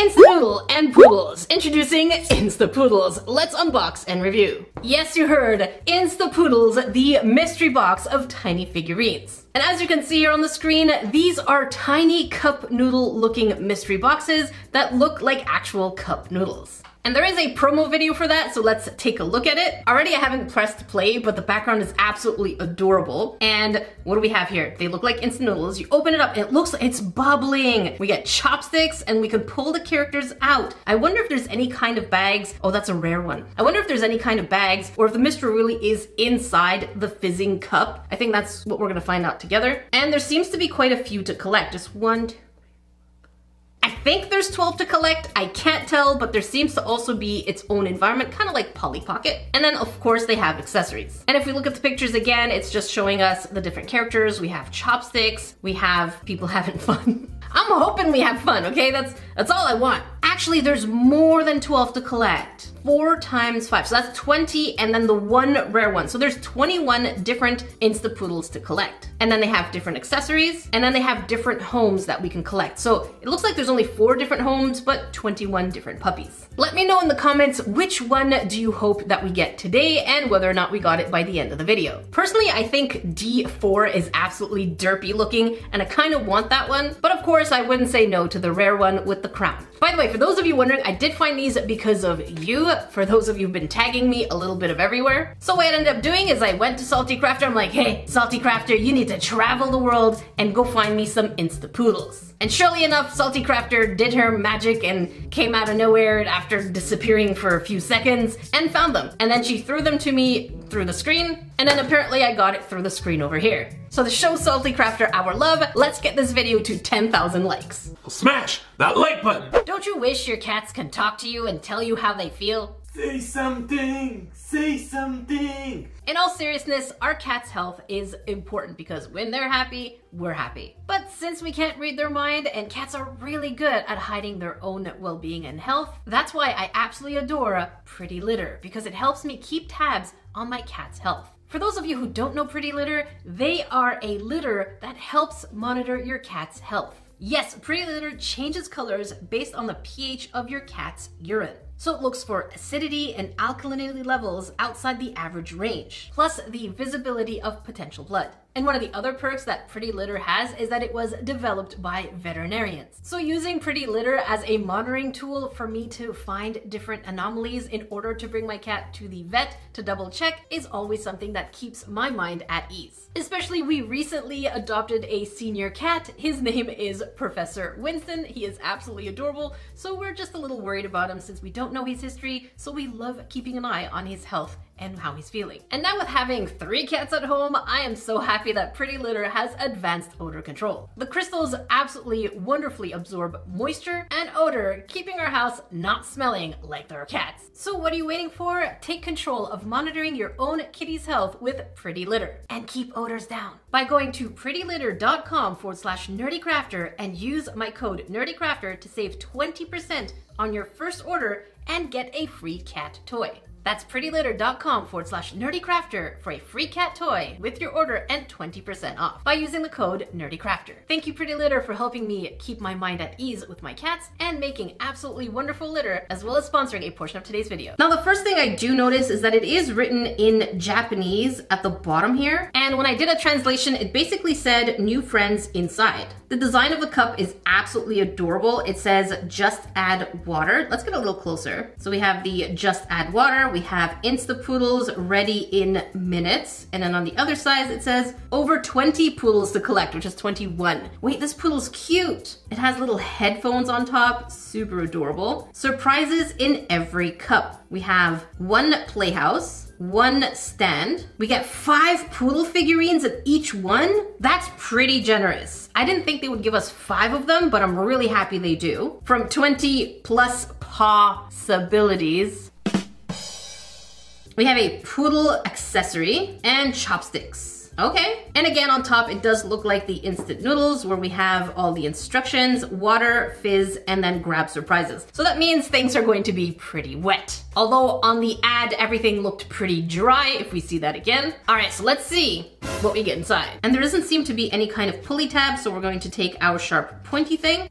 Insta Poodle and Poodles. Introducing Insta Poodles. Let's unbox and review. Yes, you heard, Insta Poodles, the mystery box of tiny figurines. And as you can see here on the screen, these are tiny cup noodle looking mystery boxes that look like actual cup noodles. And there is a promo video for that, so let's take a look at it. Already I haven't pressed play, but the background is absolutely adorable. And what do we have here? They look like instant noodles. You open it up and it looks like it's bubbling. We get chopsticks and we can pull the characters out. I wonder if there's any kind of bags. Oh, that's a rare one. I wonder if there's any kind of bags or if the mystery really is inside the fizzing cup. I think that's what we're gonna find out together. And there seems to be quite a few to collect. Just one, two, I think there's 12 to collect, I can't tell, but there seems to also be its own environment, kind of like Polly Pocket. And then of course they have accessories. And if we look at the pictures again, it's just showing us the different characters. We have chopsticks, we have people having fun. I'm hoping we have fun, okay? That's all I want. Actually, there's more than 12 to collect. 4 times 5, so that's 20, and then the one rare one. So there's 21 different Insta Poodles to collect. And then they have different accessories, and then they have different homes that we can collect. So it looks like there's only 4 different homes, but 21 different puppies. Let me know in the comments which one do you hope that we get today and whether or not we got it by the end of the video. Personally, I think D4 is absolutely derpy looking, and I kind of want that one, but of course I wouldn't say no to the rare one with the crown. By the way, for those of you wondering, I did find these because of you. For those of you who've been tagging me a little bit of everywhere. So what I ended up doing is I went to Salty Crafter. I'm like, hey, Salty Crafter, you need to travel the world and go find me some Insta Poodles. And surely enough, Salty Crafter did her magic and came out of nowhere after disappearing for a few seconds and found them. And then she threw them to me through the screen. And then apparently I got it through the screen over here. So to show Salty Crafter our love, let's get this video to 10,000 likes. Smash that like button! Don't you wish your cats can talk to you and tell you how they feel? Say something! Say something! In all seriousness, our cat's health is important because when they're happy, we're happy. But since we can't read their mind, and cats are really good at hiding their own well-being and health, that's why I absolutely adore Pretty Litter, because it helps me keep tabs on my cat's health. For those of you who don't know Pretty Litter, they are a litter that helps monitor your cat's health. Yes, Pretty Litter changes colors based on the pH of your cat's urine. So it looks for acidity and alkalinity levels outside the average range, plus the visibility of potential blood. And one of the other perks that Pretty Litter has is that it was developed by veterinarians. So using Pretty Litter as a monitoring tool for me to find different anomalies in order to bring my cat to the vet to double check is always something that keeps my mind at ease. Especially we recently adopted a senior cat. His name is Professor Winston. He is absolutely adorable. So we're just a little worried about him since we don't know his history. So we love keeping an eye on his health and how he's feeling. And now with having 3 cats at home, I am so happy that Pretty Litter has advanced odor control. The crystals absolutely wonderfully absorb moisture and odor, keeping our house not smelling like their cats. So what are you waiting for? Take control of monitoring your own kitty's health with Pretty Litter and keep odors down by going to prettylitter.com/nerdycrafter and use my code nerdycrafter to save 20% on your first order and get a free cat toy. That's prettylitter.com/nerdycrafter for a free cat toy with your order and 20% off by using the code nerdycrafter. Thank you, Pretty Litter, for helping me keep my mind at ease with my cats and making absolutely wonderful litter, as well as sponsoring a portion of today's video. Now, the first thing I do notice is that it is written in Japanese at the bottom here. And when I did a translation, it basically said new friends inside. The design of the cup is absolutely adorable. It says just add water. Let's get a little closer. So we have the just add water. We have Insta Poodles ready in minutes. And then on the other side, it says over 20 poodles to collect, which is 21. Wait, this poodle's cute. It has little headphones on top, super adorable. Surprises in every cup. We have 1 playhouse, 1 stand. We get 5 poodle figurines in each one. That's pretty generous. I didn't think they would give us 5 of them, but I'm really happy they do. From 20 plus possibilities. We have a poodle accessory and chopsticks. Okay. And again, on top, it does look like the instant noodles where we have all the instructions, water, fizz, and then grab surprises. So that means things are going to be pretty wet. Although on the ad, everything looked pretty dry, if we see that again. All right, so let's see what we get inside. And there doesn't seem to be any kind of pulley tab, so we're going to take our sharp pointy thing.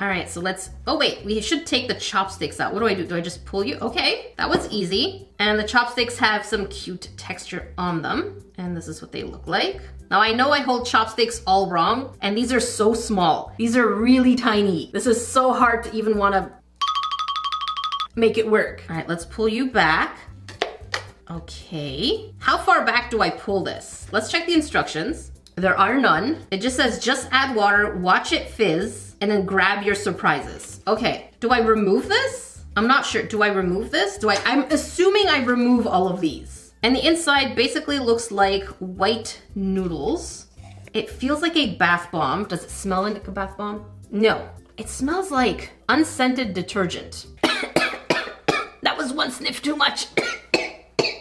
All right, so let's, oh wait, we should take the chopsticks out. What do I do? Do I just pull you? Okay, that was easy. And the chopsticks have some cute texture on them. And this is what they look like. Now I know I hold chopsticks all wrong, and these are so small. These are really tiny. This is so hard to even want to make it work. All right, let's pull you back. Okay. How far back do I pull this? Let's check the instructions. There are none. It just says, just add water, watch it fizz, and then grab your surprises. Okay. Do I remove this? I'm not sure. Do I remove this? I'm assuming I remove all of these. And the inside basically looks like white noodles. It feels like a bath bomb. Does it smell like a bath bomb? No. It smells like unscented detergent. That was one sniff too much.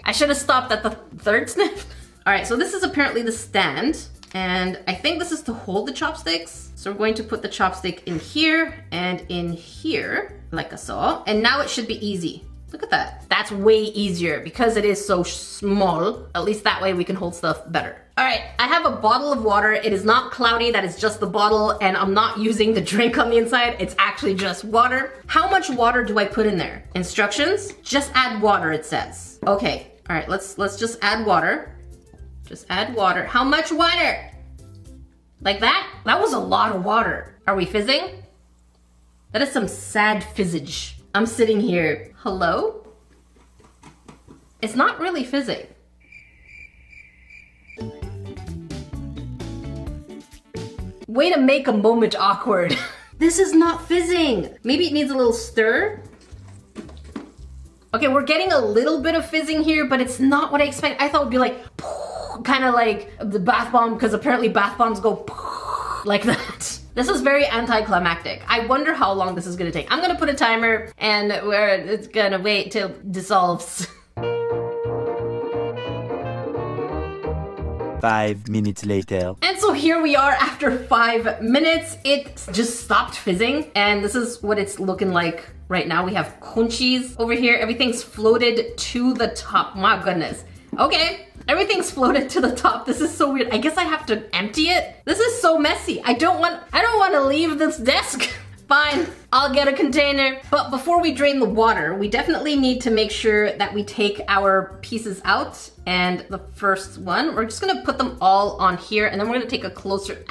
I should have stopped at the third sniff. All right, so this is apparently the stand, and I think this is to hold the chopsticks. So we're going to put the chopstick in here and in here, like I saw, and now it should be easy. Look at that. That's way easier because it is so small. At least that way we can hold stuff better. All right, I have a bottle of water. It is not cloudy, that is just the bottle, and I'm not using the drink on the inside. It's actually just water. How much water do I put in there? Instructions, just add water, it says. Okay, all right, let's just add water. Just add water. How much water? Like that? That was a lot of water. Are we fizzing? That is some sad fizzage. I'm sitting here. Hello? It's not really fizzing. Way to make a moment awkward. This is not fizzing. Maybe it needs a little stir. Okay, we're getting a little bit of fizzing here, but it's not what I expect. I thought it would be like, kind of like the bath bomb, because apparently bath bombs go like that. This is very anticlimactic. I wonder how long this is gonna take. I'm gonna put a timer and it's gonna wait till it dissolves. 5 minutes later. And so here we are after 5 minutes. It just stopped fizzing, and this is what it's looking like right now. We have conchis over here. Everything's floated to the top. My goodness. Okay. Everything's floated to the top. This is so weird. I guess I have to empty it. This is so messy. I don't want to leave this desk. Fine, I'll get a container. But before we drain the water, we definitely need to make sure that we take our pieces out. And the first one, we're just gonna put them all on here, and then we're gonna take a closer,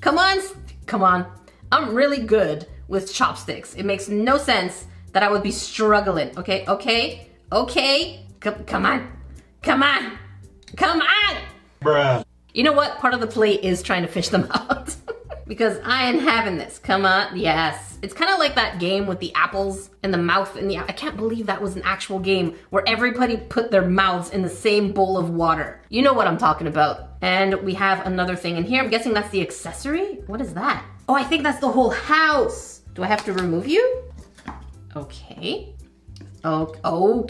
come on. I'm really good with chopsticks. It makes no sense that I would be struggling. Okay. Come on! Bruh. You know what? Part of the play is trying to fish them out. Because I ain't having this. Come on. Yes. It's kind of like that game with the apples and the mouth and the... I can't believe that was an actual game where everybody put their mouths in the same bowl of water. You know what I'm talking about. And we have another thing in here. I'm guessing that's the accessory? What is that? Oh, I think that's the whole house. Do I have to remove you? Okay. Okay. All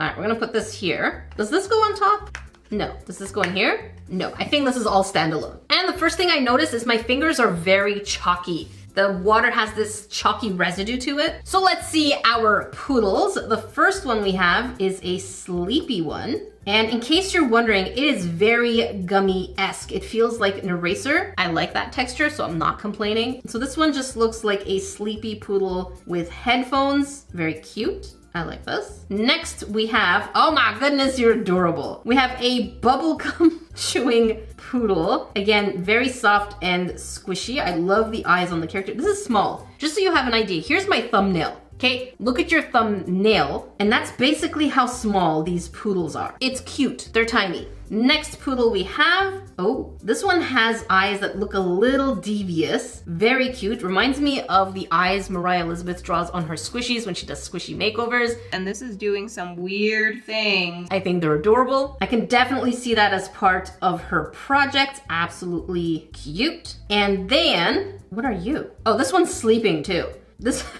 right, we're gonna put this here. Does this go on top? No. Does this go in here? No. I think this is all standalone. And the first thing I noticed is my fingers are very chalky. The water has this chalky residue to it. So let's see our poodles. The first one we have is a sleepy one. And in case you're wondering, it is very gummy-esque. It feels like an eraser. I like that texture, so I'm not complaining. So this one just looks like a sleepy poodle with headphones. Very cute. I like this. Next we have, oh my goodness, you're adorable. We have a bubblegum chewing poodle. Again, very soft and squishy. I love the eyes on the character. This is small. Just so you have an idea, here's my thumbnail. Okay, look at your thumbnail, and that's basically how small these poodles are. It's cute, they're tiny. Next poodle we have, oh, this one has eyes that look a little devious. Very cute, reminds me of the eyes Mariah Elizabeth draws on her squishies when she does squishy makeovers. And this is doing some weird thing. I think they're adorable. I can definitely see that as part of her project, absolutely cute. And then, what are you? Oh, this one's sleeping too. This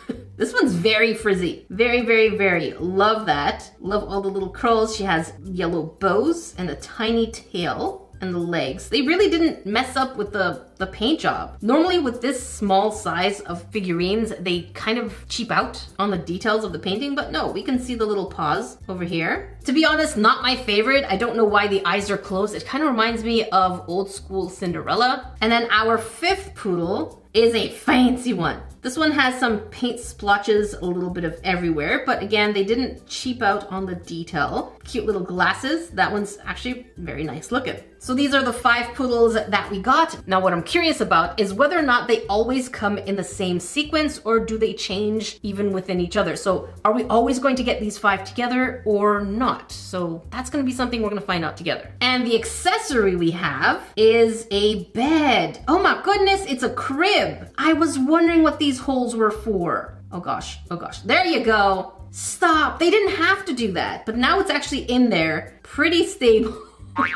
one's very frizzy. Very, very, very. Love that. Love all the little curls. She has yellow bows and a tiny tail and the legs. They really didn't mess up with the the paint job. Normally with this small size of figurines, they kind of cheap out on the details of the painting, but no, we can see the little paws over here. To be honest, not my favorite. I don't know why the eyes are closed. It kind of reminds me of old school Cinderella. And then our fifth poodle is a fancy one. This one has some paint splotches a little bit of everywhere, but again, they didn't cheap out on the detail. Cute little glasses. That one's actually very nice looking. So these are the five poodles that we got. Now what I'm curious about is whether or not they always come in the same sequence, or do they change even within each other? So are we always going to get these five together or not? So that's gonna be something we're gonna find out together. And the accessory we have is a bed. Oh my goodness, it's a crib. I was wondering what these holes were for. Oh gosh, there you go. Stop, they didn't have to do that. But now it's actually in there, pretty stable. Okay.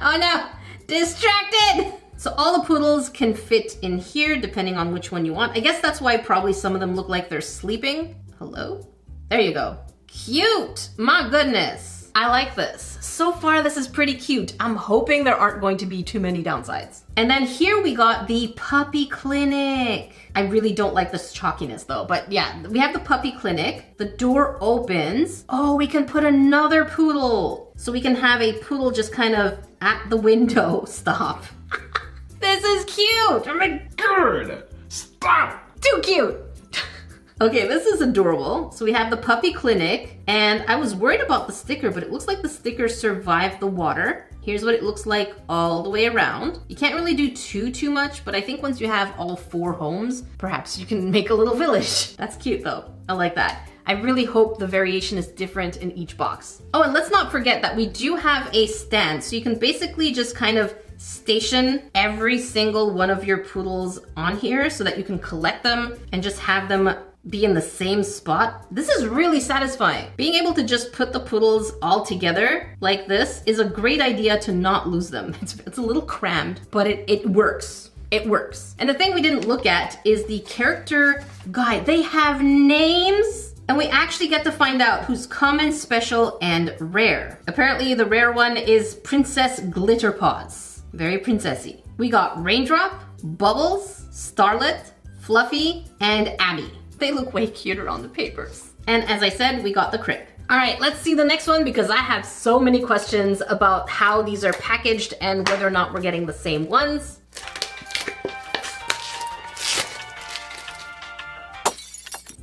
Oh no, distracted! So all the poodles can fit in here depending on which one you want. I guess that's why probably some of them look like they're sleeping. Hello? There you go. Cute! My goodness. I like this. So far this is pretty cute. I'm hoping there aren't going to be too many downsides. And then here we got the puppy clinic. I really don't like this chalkiness though, but yeah, we have the puppy clinic. The door opens. Oh, we can put another poodle. So we can have a poodle just kind of at the window. Stop. This is cute. Oh my God. Stop. Too cute. Okay, this is adorable. So we have the puppy clinic, and I was worried about the sticker, but it looks like the sticker survived the water. Here's what it looks like all the way around. You can't really do too much, but I think once you have all four homes, perhaps you can make a little village. That's cute though, I like that. I really hope the variation is different in each box. Oh, and let's not forget that we do have a stand, so you can basically just kind of station every single one of your poodles on here so that you can collect them and just have them be in the same spot. This is really satisfying. Being able to just put the poodles all together like this is a great idea to not lose them. It's a little crammed, but it works. It works. And the thing we didn't look at is the character guide. They have names. And we actually get to find out who's common, special, and rare. Apparently the rare one is Princess Glitterpaws. Very princessy. We got Raindrop, Bubbles, Starlet, Fluffy, and Abby. They look way cuter on the papers. And as I said, we got the crib. All right, let's see the next one because I have so many questions about how these are packaged and whether or not we're getting the same ones.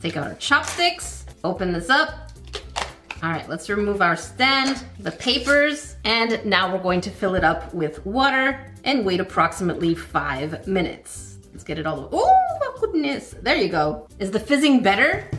Take out our chopsticks, open this up. All right, let's remove our stand, the papers, and now we're going to fill it up with water and wait approximately 5 minutes. Let's get it all over. Oh my goodness, there you go. Is the fizzing better?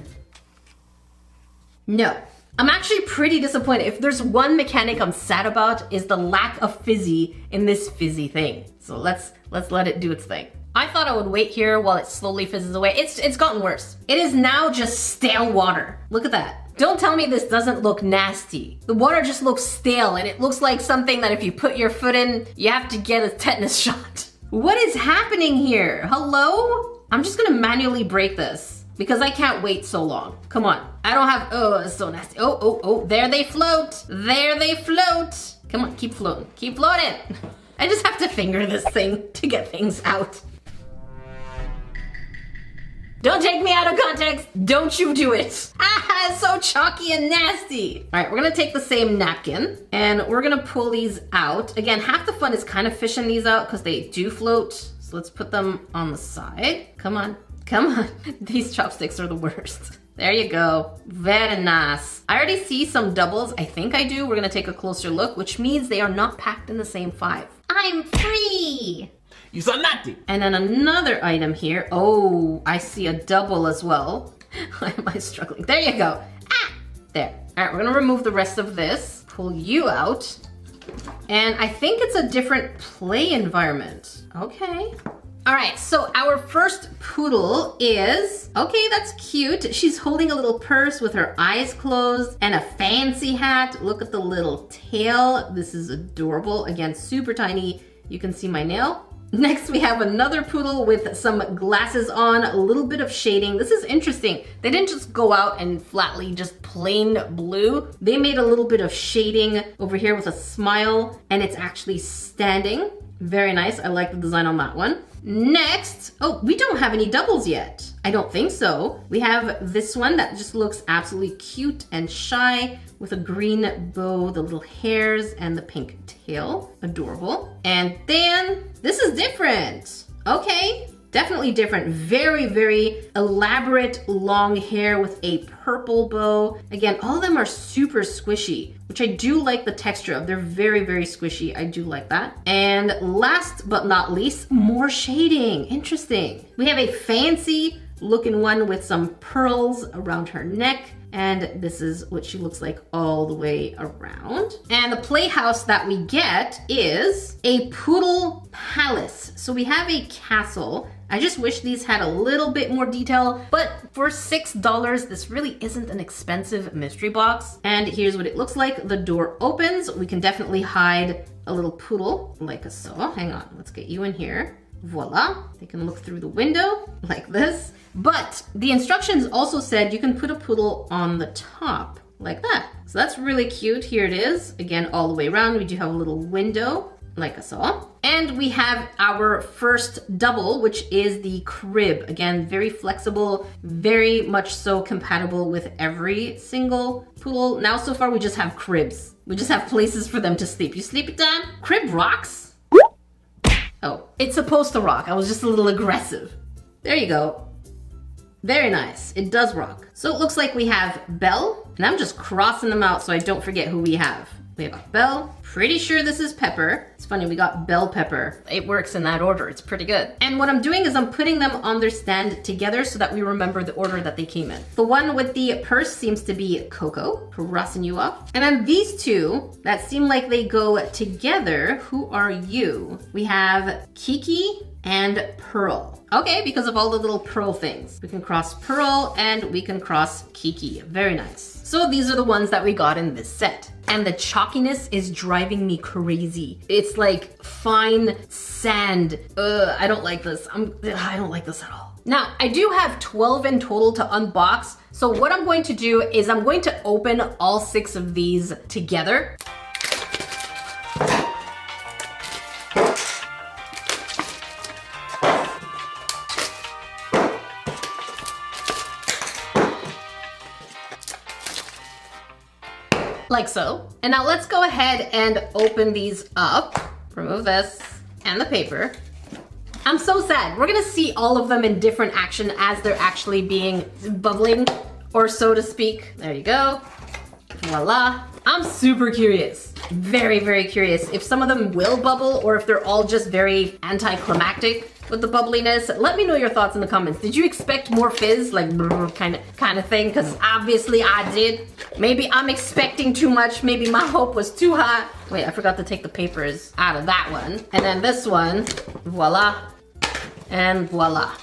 No. I'm actually pretty disappointed. If there's one mechanic I'm sad about, is the lack of fizzy in this fizzy thing. So let's let it do its thing. I thought I would wait here while it slowly fizzes away. It's gotten worse. It is now just stale water. Look at that. Don't tell me this doesn't look nasty. The water just looks stale and it looks like something that if you put your foot in, you have to get a tetanus shot. What is happening here? Hello? I'm just gonna manually break this because I can't wait so long. Come on. I don't have, oh, it's so nasty. Oh, oh, oh, there they float. There they float. Come on, keep floating. Keep floating. I just have to finger this thing to get things out. Don't take me out of context. Don't you do it. Ah, it's so chalky and nasty. All right, we're gonna take the same napkin and we're gonna pull these out. Again, half the fun is kind of fishing these out because they do float. So let's put them on the side. Come on, come on. These chopsticks are the worst. There you go. Very nice. I already see some doubles. I think I do. We're gonna take a closer look, which means they are not packed in the same five. I'm free. You saw nothing. And then another item here. Oh, I see a double as well. Why am I struggling? There you go. Ah, there. All right, we're gonna remove the rest of this. Pull you out. And I think it's a different play environment. Okay. All right, so our first poodle is, okay, that's cute. She's holding a little purse with her eyes closed and a fancy hat. Look at the little tail. This is adorable. Again, super tiny. You can see my nail. Next, we have another poodle with some glasses on, a little bit of shading. This is interesting. They didn't just go out and flatly just plain blue. They made a little bit of shading over here with a smile, and it's actually standing. Very nice, I like the design on that one. Next, oh, we don't have any doubles yet. I don't think so. We have this one that just looks absolutely cute and shy with a green bow, the little hairs, and the pink tail, adorable. And then, this is different, okay. Definitely different, very, very elaborate long hair with a purple bow. Again, all of them are super squishy, which I do like the texture of. They're very, very squishy. I do like that. And last but not least, more shading. Interesting. We have a fancy looking one with some pearls around her neck. And this is what she looks like all the way around. And the playhouse that we get is a poodle palace. So we have a castle. I just wish these had a little bit more detail, but for $6, this really isn't an expensive mystery box. And here's what it looks like. The door opens. We can definitely hide a little poodle like so. Hang on, let's get you in here. Voila, they can look through the window like this. But the instructions also said you can put a poodle on the top like that. So that's really cute. Here it is. Again, all the way around, we do have a little window like I saw. And we have our first double, which is the crib. Again, very flexible, very much so compatible with every single poodle. Now, so far, we just have cribs. We just have places for them to sleep. You sleep it down, crib rocks. Oh, it's supposed to rock. I was just a little aggressive. There you go. Very nice. It does rock. So it looks like we have Belle, and I'm just crossing them out so I don't forget who we have. We have Belle. Pretty sure this is Pepper. It's funny, we got Bell Pepper. It works in that order. It's pretty good. And what I'm doing is I'm putting them on their stand together so that we remember the order that they came in. The one with the purse seems to be Coco, crossing you off. And then these two that seem like they go together. Who are you? We have Kiki and Pearl. Okay, because of all the little pearl things. We can cross Pearl and we can cross Kiki. Very nice. So these are the ones that we got in this set. And the chalkiness is driving me crazy. It's like fine sand. Ugh, I don't like this. I don't like this at all. Now, I do have 12 in total to unbox. So what I'm going to do is I'm going to open all 6 of these together. Like so. And now let's go ahead and open these up. Remove this and the paper. I'm so sad. We're gonna see all of them in different action as they're actually being bubbling, or so to speak. There you go. Voila. I'm super curious. Very, very curious if some of them will bubble or if they're all just very anticlimactic with the bubbliness. Let me know your thoughts in the comments. Did you expect more fizz, like kind of thing? Because obviously I did. Maybe I'm expecting too much. Maybe my hope was too high. Wait, I forgot to take the papers out of that one. And then this one, voila, and voila.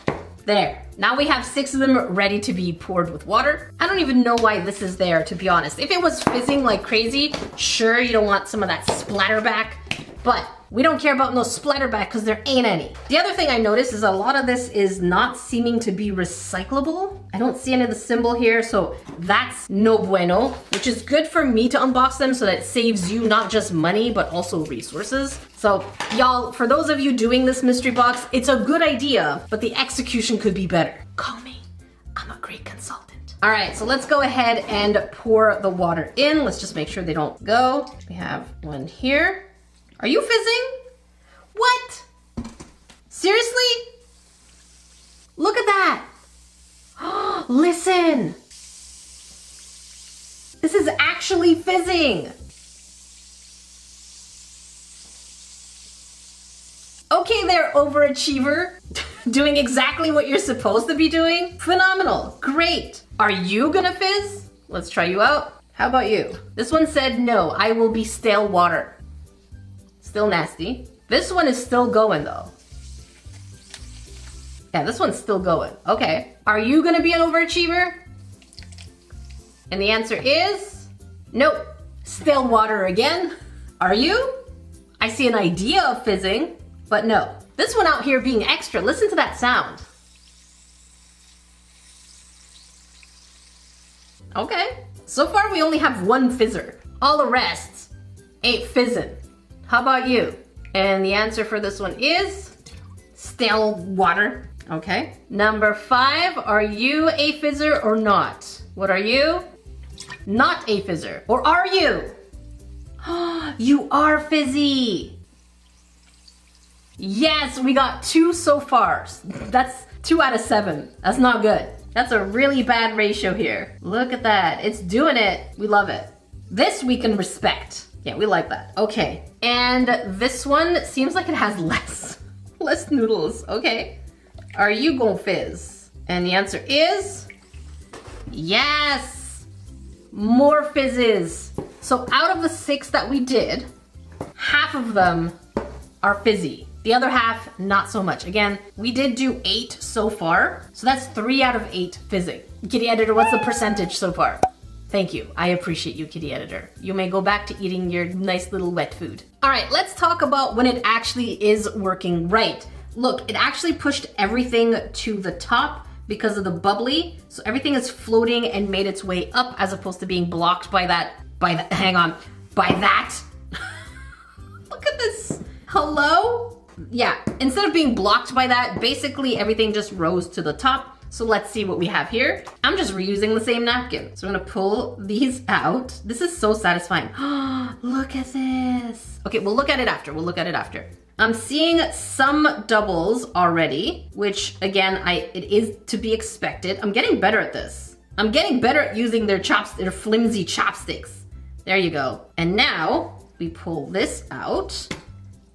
There. Now we have 6 of them ready to be poured with water. I don't even know why this is there, to be honest. If it was fizzing like crazy, sure, you don't want some of that splatter back, but we don't care about no splatter back because there ain't any. The other thing I noticed is a lot of this is not seeming to be recyclable. I don't see any of the symbol here, so that's no bueno, which is good for me to unbox them so that it saves you not just money, but also resources. So y'all, for those of you doing this mystery box, it's a good idea, but the execution could be better. Call me, I'm a great consultant. All right, so let's go ahead and pour the water in. Let's just make sure they don't go. We have one here. Are you fizzing? What? Seriously? Look at that. Listen. This is actually fizzing. Okay there, overachiever. Doing exactly what you're supposed to be doing. Phenomenal. Great. Are you gonna fizz? Let's try you out. How about you? This one said, no, I will be stale water. Still nasty. This one is still going though. Yeah, this one's still going. Okay. Are you gonna be an overachiever? And the answer is, nope. Stale water again. Are you? I see an idea of fizzing, but no. This one out here being extra, listen to that sound. Okay. So far we only have one fizzer. All the rest ain't fizzing. How about you? And the answer for this one is stale water. Okay. Number 5, are you a fizzer or not? What are you? Not a fizzer. Or are you? You are fizzy. Yes, we got 2 so far. That's 2 out of 7. That's not good. That's a really bad ratio here. Look at that. It's doing it. We love it. This we can respect. Yeah, we like that. Okay. And this one seems like it has less noodles. Okay. Are you gonna fizz? And the answer is yes! More fizzes. So out of the 6 that we did, half of them are fizzy. The other half, not so much. Again, we did do 8 so far. So that's 3 out of 8 fizzing. Kitty Editor, what's the percentage so far? Thank you. I appreciate you, Kitty Editor. You may go back to eating your nice little wet food. All right, let's talk about when it actually is working right. Look, it actually pushed everything to the top because of the bubbly. So everything is floating and made its way up as opposed to being blocked by that. Look at this. Hello? Yeah, instead of being blocked by that, basically everything just rose to the top. So let's see what we have here. I'm just reusing the same napkin. So I'm gonna pull these out. This is so satisfying. Look at this. Okay, we'll look at it after. We'll look at it after. I'm seeing some doubles already, which again, it is to be expected. I'm getting better at this. I'm getting better at using their flimsy chopsticks. There you go. And now we pull this out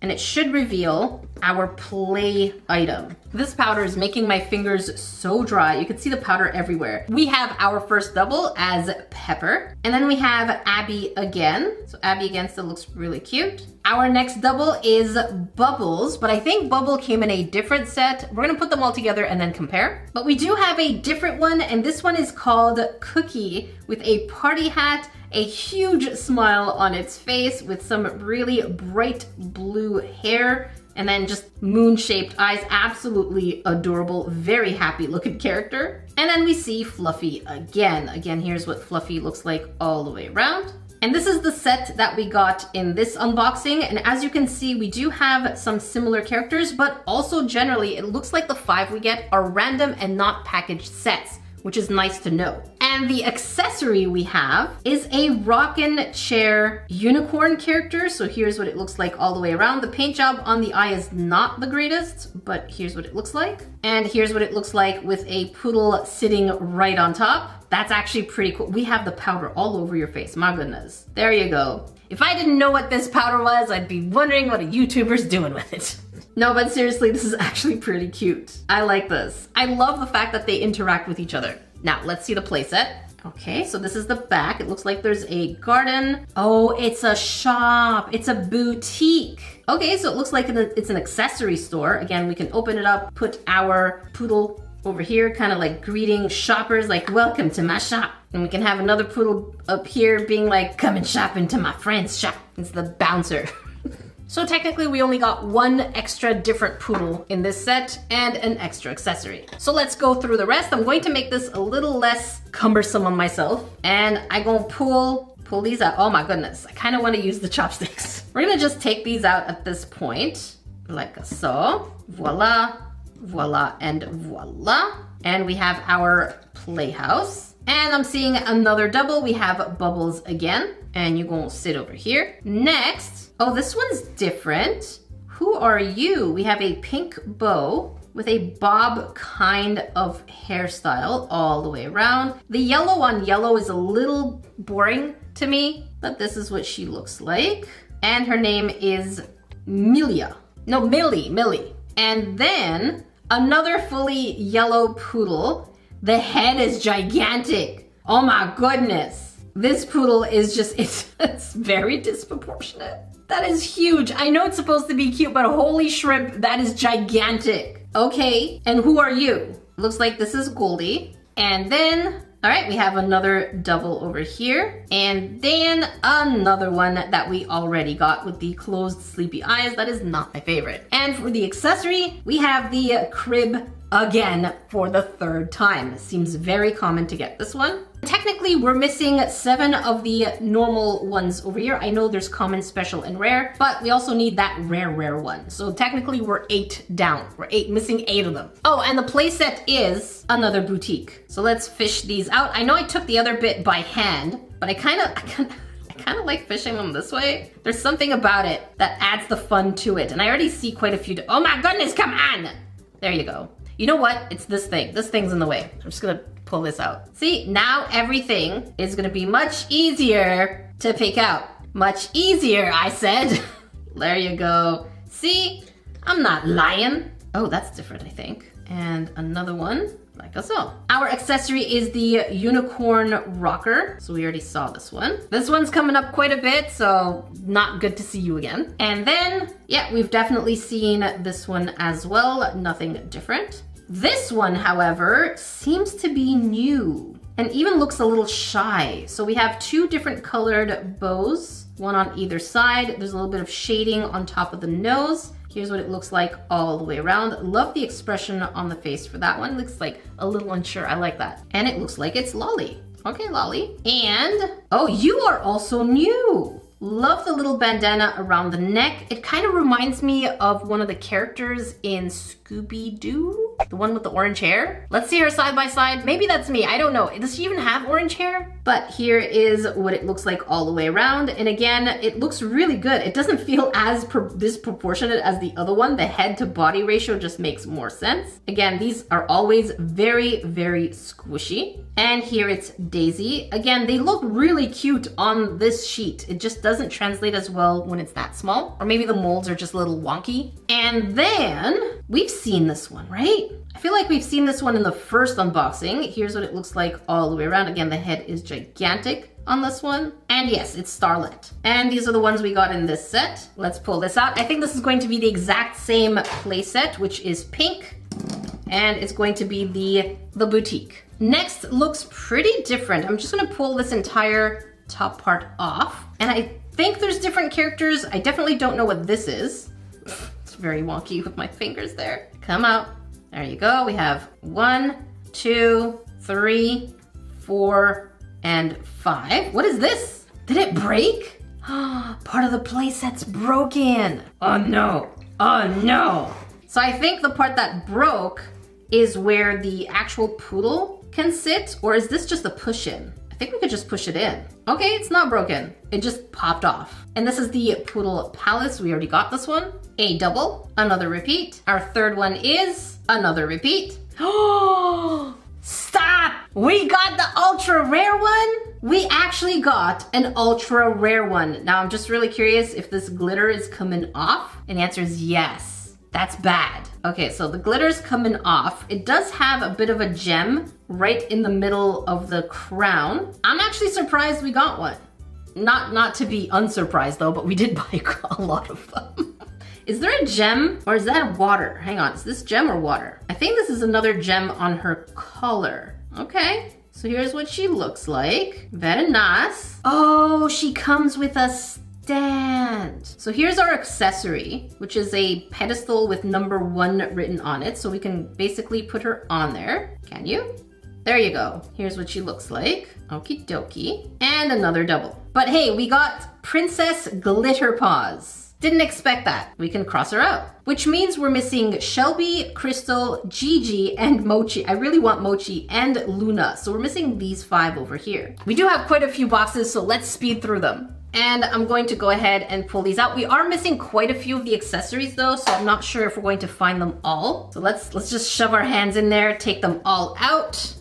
and it should reveal our play item. This powder is making my fingers so dry. You can see the powder everywhere. We have our first double as Pepper, and then we have Abby again. So Abby again still looks really cute. Our next double is Bubbles, but I think Bubble came in a different set. We're gonna put them all together and then compare. But we do have a different one, and this one is called Cookie with a party hat, a huge smile on its face with some really bright blue hair, and then just moon-shaped eyes. Absolutely adorable, very happy looking character. And then we see Fluffy again. Again, here's what Fluffy looks like all the way around. And this is the set that we got in this unboxing. And as you can see, we do have some similar characters, but also generally, it looks like the 5 we get are random and not packaged sets, which is nice to know. And the accessory we have is a rockin' chair unicorn character. So here's what it looks like all the way around. The paint job on the eye is not the greatest, but here's what it looks like. And here's what it looks like with a poodle sitting right on top. That's actually pretty cool. We have the powder all over your face, my goodness. There you go. If I didn't know what this powder was, I'd be wondering what a YouTuber's doing with it. No, but seriously, this is actually pretty cute. I like this. I love the fact that they interact with each other. Now, let's see the playset. Okay, so this is the back. It looks like there's a garden. Oh, it's a shop. It's a boutique. Okay, so it looks like it's an accessory store. Again, we can open it up, put our poodle over here, kind of like greeting shoppers, like, welcome to my shop. And we can have another poodle up here being like, come and shop into my friend's shop. It's the bouncer. So technically we only got 1 extra different poodle in this set and an extra accessory. So let's go through the rest. I'm going to make this a little less cumbersome on myself, and I'm gonna pull these out. Oh my goodness, I kind of want to use the chopsticks. We're gonna just take these out at this point, like so. Voila, voila, and voila. And we have our playhouse. And I'm seeing another double. We have Bubbles again. And you're gonna sit over here. Next, oh, this one's different. Who are you? We have a pink bow with a bob kind of hairstyle all the way around. The yellow on yellow is a little boring to me, but this is what she looks like. And her name is Milia. No, Millie. And then another fully yellow poodle. The head is gigantic. Oh my goodness. This poodle is just, it's very disproportionate. That is huge. I know it's supposed to be cute, but holy shrimp, that is gigantic. Okay, and who are you? Looks like this is Goldie. And then, all right, we have another double over here. And then another one that we already got with the closed sleepy eyes. That is not my favorite. And for the accessory, we have the crib again for the third time. Seems very common to get this one. Technically, we're missing 7 of the normal ones over here. I know there's common, special, and rare, but we also need that rare one. So technically, we're 8 down. We're missing eight of them. Oh, and the playset is another boutique. So let's fish these out. I know I took the other bit by hand, but I kind of like fishing them this way. There's something about it that adds the fun to it. And I already see quite a few. Oh my goodness, come on! There you go. You know what? It's this thing. This thing's in the way. I'm just gonna pull this out. See, now everything is gonna be much easier to pick out. Much easier, I said. There you go. See, I'm not lying. Oh, that's different, I think. And another one, like so. Our accessory is the unicorn rocker. So we already saw this one. This one's coming up quite a bit, so not good to see you again. And then, yeah, we've definitely seen this one as well. Nothing different. This one, however, seems to be new and even looks a little shy. So we have 2 different colored bows, one on either side. There's a little bit of shading on top of the nose. Here's what it looks like all the way around. Love the expression on the face for that one. Looks like a little unsure, I like that. And it looks like it's Lolly. Okay, Lolly. And, oh, you are also new. Love the little bandana around the neck. It kind of reminds me of one of the characters in Scooby-Doo, the one with the orange hair. Let's see her side by side. Maybe that's me, I don't know. Does she even have orange hair? But here is what it looks like all the way around. And again, it looks really good. It doesn't feel as disproportionate as the other one. The head to body ratio just makes more sense. Again, these are always very squishy. And here it's Daisy. Again, they look really cute on this sheet. It just doesn't translate as well when it's that small, or maybe the molds are just a little wonky. And then we've seen this one, right? I feel like we've seen this one in the first unboxing. Here's what it looks like all the way around. Again, the head is gigantic on this one. And yes, it's Starlet. And these are the ones we got in this set. Let's pull this out. I think this is going to be the exact same play set, which is pink. And it's going to be the boutique. Next looks pretty different. I'm just gonna pull this entire top part off. And I think there's different characters. I definitely don't know what this is. It's very wonky with my fingers there. Come out. There you go. We have 1, 2, 3, 4, and 5. What is this? Did it break? Part of the playset's broken. Oh no. Oh no. So I think the part that broke is where the actual poodle can sit, or is this just a push-in? I think we could just push it in. Okay, it's not broken. It just popped off. And this is the Poodle Palace. We already got this one. A double, another repeat. Our third one is another repeat. Oh, stop! We got the ultra rare one? We actually got an ultra rare one. Now I'm just really curious if this glitter is coming off. And the answer is yes. That's bad. Okay, so the glitter's coming off. It does have a bit of a gem right in the middle of the crown. I'm actually surprised we got one. Not to be unsurprised though, but we did buy a lot of them. Is there a gem or is that water? Hang on, is this gem or water? I think this is another gem on her collar. Okay, so here's what she looks like. Very nice. Oh, she comes with a stand. So here's our accessory, which is a pedestal with #1 written on it. So we can basically put her on there. Can you? There you go. Here's what she looks like. Okie dokie. And another double. But hey, we got Princess Glitterpaws. Didn't expect that. We can cross her out. Which means we're missing Shelby, Crystal, Gigi, and Mochi. I really want Mochi and Luna. So we're missing these 5 over here. We do have quite a few boxes, so let's speed through them. And I'm going to go ahead and pull these out. We are missing quite a few of the accessories though, so I'm not sure if we're going to find them all. So let's just shove our hands in there, take them all out,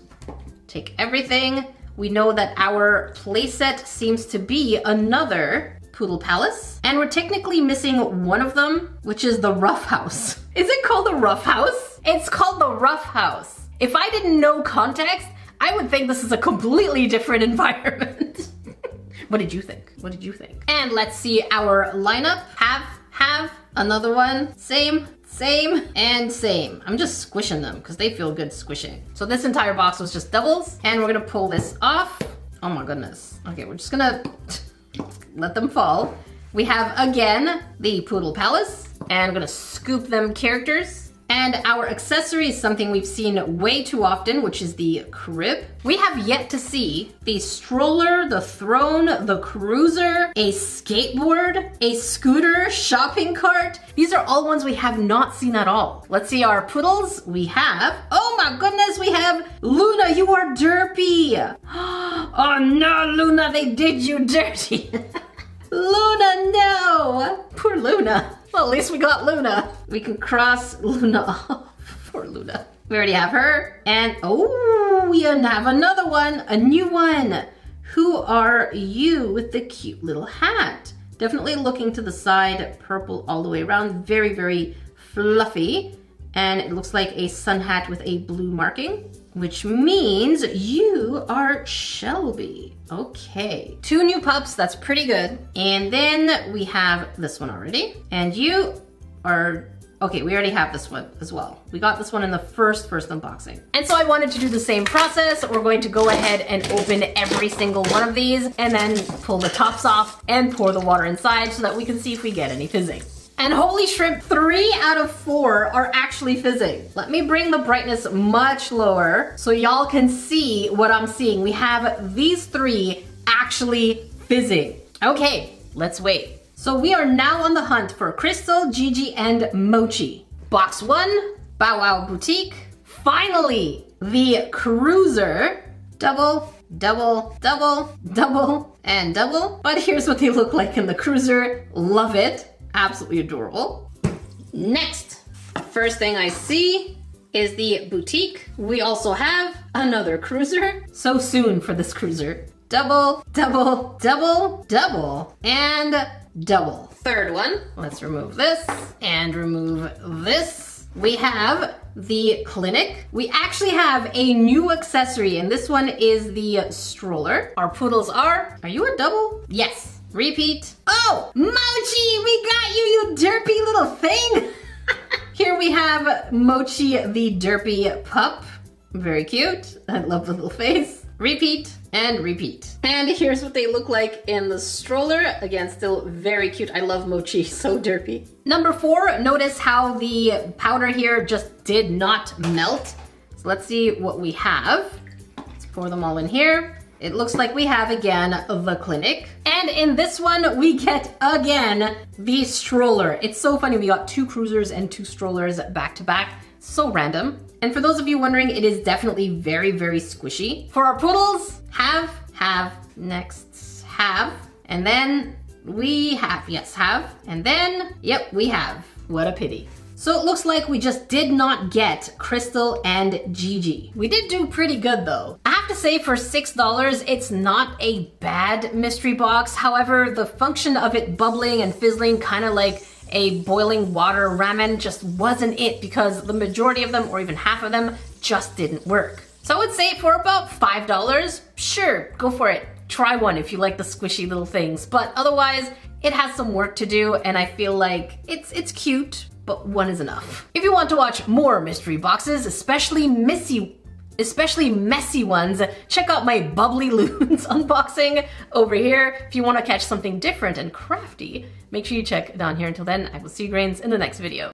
take everything. We know that our playset seems to be another Poodle Palace, and we're technically missing one of them, which is the Rough House. Is it called the Rough House? It's called the Rough House. If I didn't know context, I would think this is a completely different environment. What did you think? What did you think? And let's see our lineup. Have, another one. Same, same, and same. I'm just squishing them because they feel good squishing. So this entire box was just doubles, and we're gonna pull this off. Oh my goodness. Okay, we're just gonna let them fall. We have, again, the Poodle Palace, and I'm gonna scoop them characters. And our accessory is something we've seen way too often, which is the crib. We have yet to see the stroller, the throne, the cruiser, a skateboard, a scooter, shopping cart. These are all ones we have not seen at all. Let's see our poodles. We have, oh my goodness, we have Luna, you are derpy. Oh no, Luna, they did you dirty. Luna, no! Poor Luna. Well, at least we got Luna. We can cross Luna off. Poor Luna. We already have her. And, oh, we have another one, a new one. Who are you with the cute little hat? Definitely looking to the side, purple all the way around. Very, very fluffy. And it looks like a sun hat with a blue marking, which means you are Shelby. Okay, 2 new pups, that's pretty good. And then we have this one already. And you are, okay, we already have this one as well. We got this one in the first unboxing. And so I wanted to do the same process. We're going to go ahead and open every single one of these and then pull the tops off and pour the water inside so that we can see if we get any fizzing. And holy shrimp, 3 out of 4 are actually fizzing. Let me bring the brightness much lower so y'all can see what I'm seeing. We have these 3 actually fizzing. Okay, let's wait. So we are now on the hunt for Crystal, Gigi, and Mochi. Box 1, Bow Wow Boutique. Finally, the Cruiser. Double, double, double, double, and double. But here's what they look like in the Cruiser. Love it. Absolutely adorable. Next, first thing I see is the boutique. We also have another cruiser. So soon for this cruiser. Double, double, double, double, and double. Third one, let's remove this and remove this. We have the clinic. We actually have a new accessory, and this one is the stroller. Our poodles are you a double? Yes. Repeat. Oh, Mochi, we got you, you derpy little thing. Here we have Mochi, the derpy pup. Very cute. I love the little face. Repeat and repeat. And here's what they look like in the stroller. Again, still very cute. I love Mochi, so derpy. Number 4, notice how the powder here just did not melt. So let's see what we have. Let's pour them all in here. It looks like we have, again, the clinic. And in this one, we get, again, the stroller. It's so funny, we got 2 cruisers and 2 strollers back to back. So random. And for those of you wondering, it is definitely very, very squishy. For our poodles, have, next, have. And then we have, yes, have. And then, yep, we have. What a pity. So it looks like we just did not get Crystal and Gigi. We did do pretty good though. I have to say for $6, it's not a bad mystery box. However, the function of it bubbling and fizzling kind of like a boiling water ramen just wasn't it, because the majority of them, or even half of them, just didn't work. So I would say for about $5, sure, go for it. Try one if you like the squishy little things. But otherwise, it has some work to do, and I feel like it's cute. But one is enough. If you want to watch more mystery boxes, especially messy ones, check out my Bubbly Loons unboxing over here. If you want to catch something different and crafty, make sure you check down here. Until then, I will see you grains in the next video.